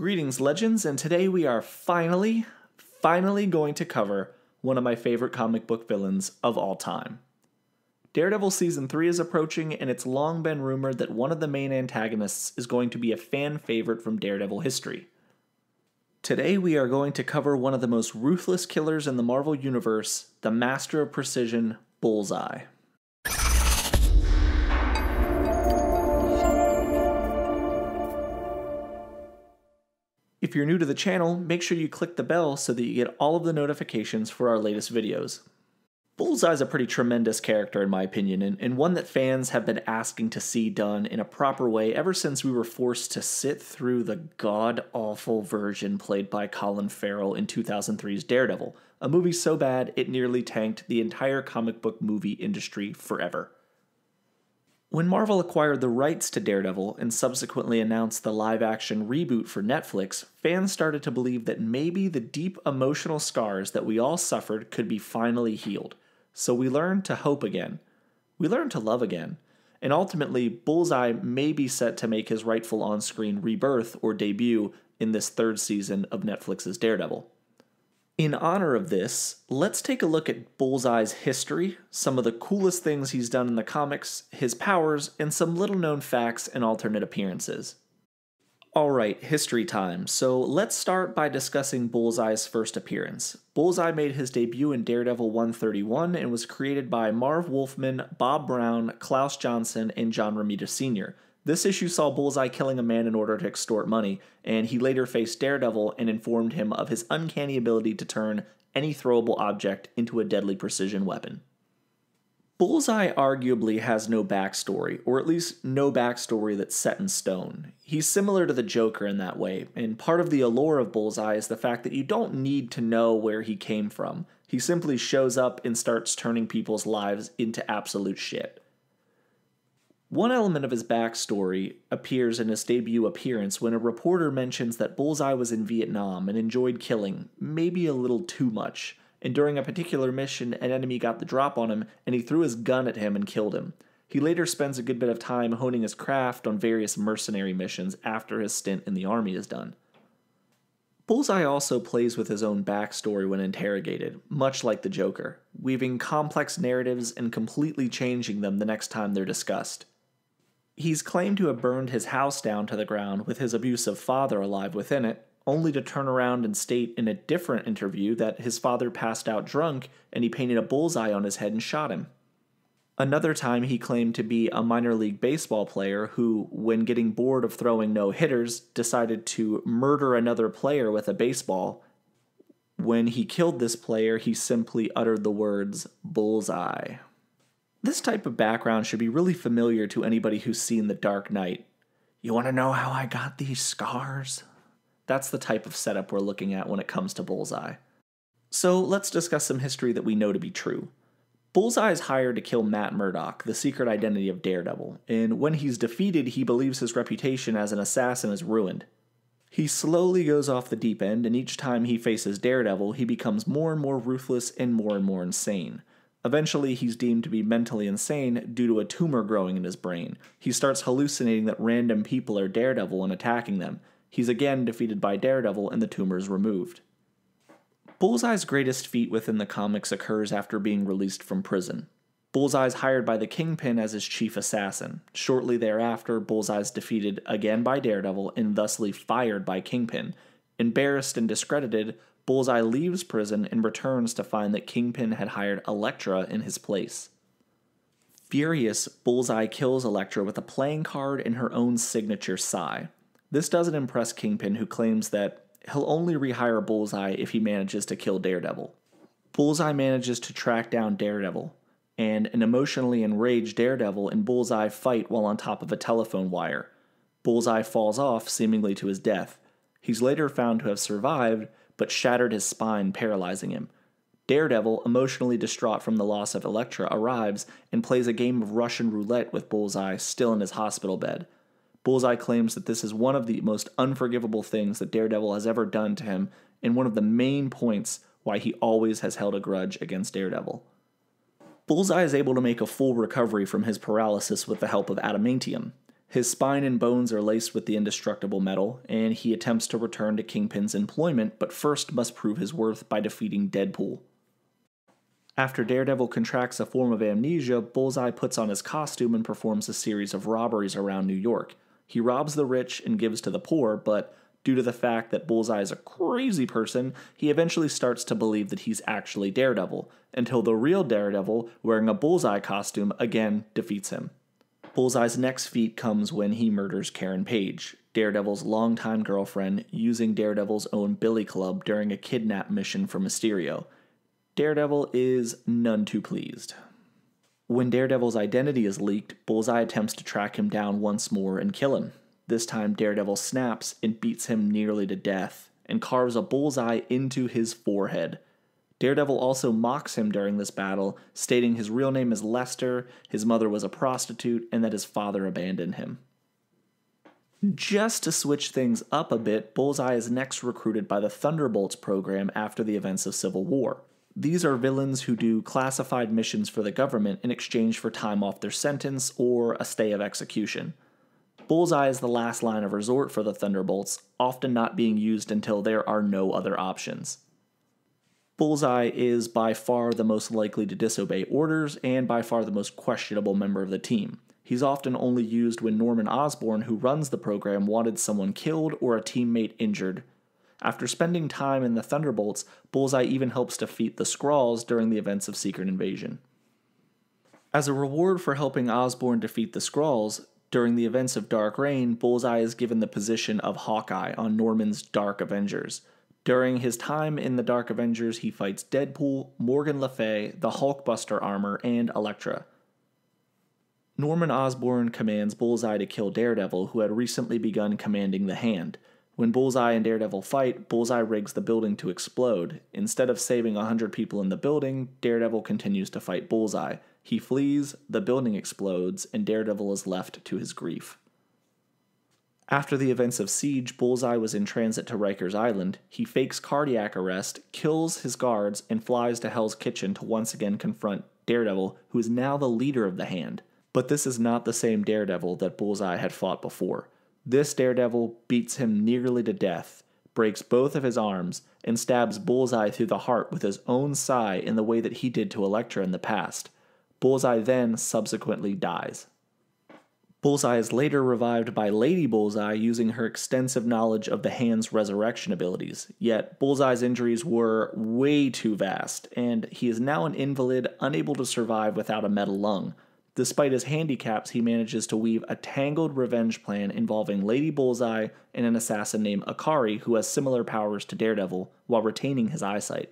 Greetings, Legends, and today we are finally going to cover one of my favorite comic book villains of all time. Daredevil Season 3 is approaching, and it's long been rumored that one of the main antagonists is going to be a fan favorite from Daredevil history. Today we are going to cover one of the most ruthless killers in the Marvel Universe, the master of precision, Bullseye. If you're new to the channel, make sure you click the bell so that you get all of the notifications for our latest videos. Bullseye's a pretty tremendous character in my opinion, and one that fans have been asking to see done in a proper way ever since we were forced to sit through the god-awful version played by Colin Farrell in 2003's Daredevil, a movie so bad it nearly tanked the entire comic book movie industry forever. When Marvel acquired the rights to Daredevil and subsequently announced the live-action reboot for Netflix, fans started to believe that maybe the deep emotional scars that we all suffered could be finally healed. So we learned to hope again. We learned to love again. And ultimately, Bullseye may be set to make his rightful on-screen rebirth or debut in this third season of Netflix's Daredevil. In honor of this, let's take a look at Bullseye's history, some of the coolest things he's done in the comics, his powers, and some little-known facts and alternate appearances. Alright, history time. So let's start by discussing Bullseye's first appearance. Bullseye made his debut in Daredevil 131 and was created by Marv Wolfman, Bob Brown, Klaus Johnson, and John Romita Sr. This issue saw Bullseye killing a man in order to extort money, and he later faced Daredevil and informed him of his uncanny ability to turn any throwable object into a deadly precision weapon. Bullseye arguably has no backstory, or at least no backstory that's set in stone. He's similar to the Joker in that way, and part of the allure of Bullseye is the fact that you don't need to know where he came from. He simply shows up and starts turning people's lives into absolute shit. One element of his backstory appears in his debut appearance when a reporter mentions that Bullseye was in Vietnam and enjoyed killing, maybe a little too much, and during a particular mission an enemy got the drop on him and he threw his gun at him and killed him. He later spends a good bit of time honing his craft on various mercenary missions after his stint in the army is done. Bullseye also plays with his own backstory when interrogated, much like the Joker, weaving complex narratives and completely changing them the next time they're discussed. He's claimed to have burned his house down to the ground with his abusive father alive within it, only to turn around and state in a different interview that his father passed out drunk and he painted a bullseye on his head and shot him. Another time he claimed to be a minor league baseball player who, when getting bored of throwing no-hitters, decided to murder another player with a baseball. When he killed this player, he simply uttered the words, "Bullseye." This type of background should be really familiar to anybody who's seen The Dark Knight. You want to know how I got these scars? That's the type of setup we're looking at when it comes to Bullseye. So let's discuss some history that we know to be true. Bullseye is hired to kill Matt Murdock, the secret identity of Daredevil, and when he's defeated, he believes his reputation as an assassin is ruined. He slowly goes off the deep end, and each time he faces Daredevil, he becomes more and more ruthless and more insane. Eventually, he's deemed to be mentally insane due to a tumor growing in his brain. He starts hallucinating that random people are Daredevil and attacking them. He's again defeated by Daredevil and the tumor is removed. Bullseye's greatest feat within the comics occurs after being released from prison. Bullseye's hired by the Kingpin as his chief assassin. Shortly thereafter, Bullseye's defeated again by Daredevil and thusly fired by Kingpin. Embarrassed and discredited, Bullseye leaves prison and returns to find that Kingpin had hired Elektra in his place. Furious, Bullseye kills Elektra with a playing card and her own signature sigh. This doesn't impress Kingpin, who claims that he'll only rehire Bullseye if he manages to kill Daredevil. Bullseye manages to track down Daredevil, and an emotionally enraged Daredevil and Bullseye fight while on top of a telephone wire. Bullseye falls off, seemingly to his death. He's later found to have survived, but shattered his spine, paralyzing him. Daredevil, emotionally distraught from the loss of Elektra, arrives and plays a game of Russian roulette with Bullseye still in his hospital bed. Bullseye claims that this is one of the most unforgivable things that Daredevil has ever done to him, and one of the main points why he always has held a grudge against Daredevil. Bullseye is able to make a full recovery from his paralysis with the help of adamantium. His spine and bones are laced with the indestructible metal, and he attempts to return to Kingpin's employment, but first must prove his worth by defeating Deadpool. After Daredevil contracts a form of amnesia, Bullseye puts on his costume and performs a series of robberies around New York. He robs the rich and gives to the poor, but due to the fact that Bullseye is a crazy person, he eventually starts to believe that he's actually Daredevil, until the real Daredevil, wearing a Bullseye costume, again defeats him. Bullseye's next feat comes when he murders Karen Page, Daredevil's longtime girlfriend, using Daredevil's own billy club during a kidnap mission for Mysterio. Daredevil is none too pleased. When Daredevil's identity is leaked, Bullseye attempts to track him down once more and kill him. This time Daredevil snaps and beats him nearly to death, and carves a bullseye into his forehead. Daredevil also mocks him during this battle, stating his real name is Lester, his mother was a prostitute, and that his father abandoned him. Just to switch things up a bit, Bullseye is next recruited by the Thunderbolts program after the events of Civil War. These are villains who do classified missions for the government in exchange for time off their sentence or a stay of execution. Bullseye is the last line of resort for the Thunderbolts, often not being used until there are no other options. Bullseye is by far the most likely to disobey orders and by far the most questionable member of the team. He's often only used when Norman Osborn, who runs the program, wanted someone killed or a teammate injured. After spending time in the Thunderbolts, Bullseye even helps defeat the Skrulls during the events of Secret Invasion. As a reward for helping Osborn defeat the Skrulls, during the events of Dark Reign, Bullseye is given the position of Hawkeye on Norman's Dark Avengers. During his time in the Dark Avengers, he fights Deadpool, Morgan Le Fay, the Hulkbuster armor, and Elektra. Norman Osborn commands Bullseye to kill Daredevil, who had recently begun commanding the Hand. When Bullseye and Daredevil fight, Bullseye rigs the building to explode. Instead of saving 100 people in the building, Daredevil continues to fight Bullseye. He flees, the building explodes, and Daredevil is left to his grief. After the events of Siege, Bullseye was in transit to Riker's Island. He fakes cardiac arrest, kills his guards, and flies to Hell's Kitchen to once again confront Daredevil, who is now the leader of the Hand. But this is not the same Daredevil that Bullseye had fought before. This Daredevil beats him nearly to death, breaks both of his arms, and stabs Bullseye through the heart with his own sigh in the way that he did to Elektra in the past. Bullseye then subsequently dies. Bullseye is later revived by Lady Bullseye using her extensive knowledge of the Hand's resurrection abilities, yet Bullseye's injuries were way too vast, and he is now an invalid unable to survive without a metal lung. Despite his handicaps, he manages to weave a tangled revenge plan involving Lady Bullseye and an assassin named Akari who has similar powers to Daredevil while retaining his eyesight.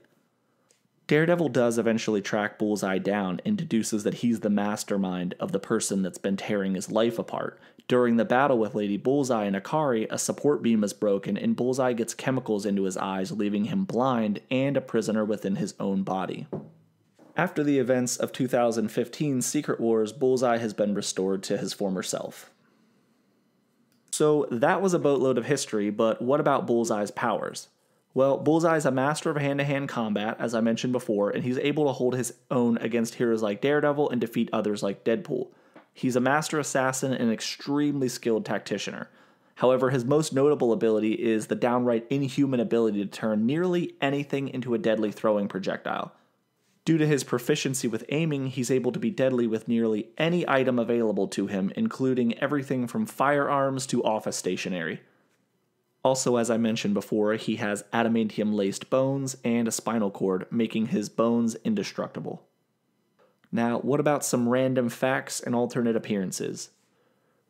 Daredevil does eventually track Bullseye down and deduces that he's the mastermind of the person that's been tearing his life apart. During the battle with Lady Bullseye and Akari, a support beam is broken and Bullseye gets chemicals into his eyes, leaving him blind and a prisoner within his own body. After the events of 2015's Secret Wars, Bullseye has been restored to his former self. So that was a boatload of history, but what about Bullseye's powers? Well, Bullseye's a master of hand-to-hand combat, as I mentioned before, and he's able to hold his own against heroes like Daredevil and defeat others like Deadpool. He's a master assassin and an extremely skilled tacticianer. However, his most notable ability is the downright inhuman ability to turn nearly anything into a deadly throwing projectile. Due to his proficiency with aiming, he's able to be deadly with nearly any item available to him, including everything from firearms to office stationery. Also, as I mentioned before, he has adamantium-laced bones and a spinal cord, making his bones indestructible. Now, what about some random facts and alternate appearances?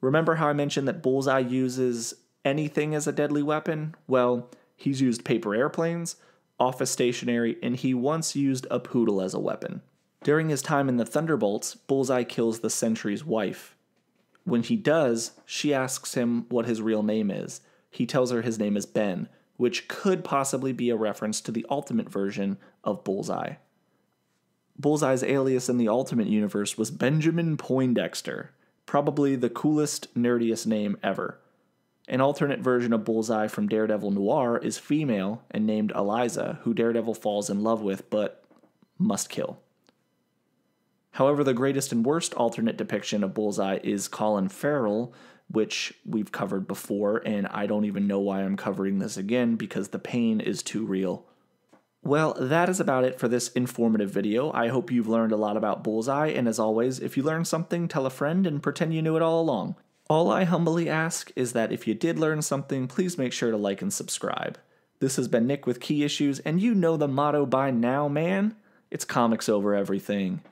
Remember how I mentioned that Bullseye uses anything as a deadly weapon? Well, he's used paper airplanes, office stationery, and he once used a poodle as a weapon. During his time in the Thunderbolts, Bullseye kills the Sentry's wife. When he does, she asks him what his real name is. He tells her his name is Ben, which could possibly be a reference to the Ultimate version of Bullseye. Bullseye's alias in the Ultimate universe was Benjamin Poindexter, probably the coolest, nerdiest name ever. An alternate version of Bullseye from Daredevil Noir is female and named Eliza, who Daredevil falls in love with but must kill. However, the greatest and worst alternate depiction of Bullseye is Colin Farrell, which we've covered before, and I don't even know why I'm covering this again because the pain is too real. Well, that is about it for this informative video. I hope you've learned a lot about Bullseye, and as always, if you learned something, tell a friend and pretend you knew it all along. All I humbly ask is that if you did learn something, please make sure to like and subscribe. This has been Nick with Key Issues, and you know the motto by now, man. It's comics over everything.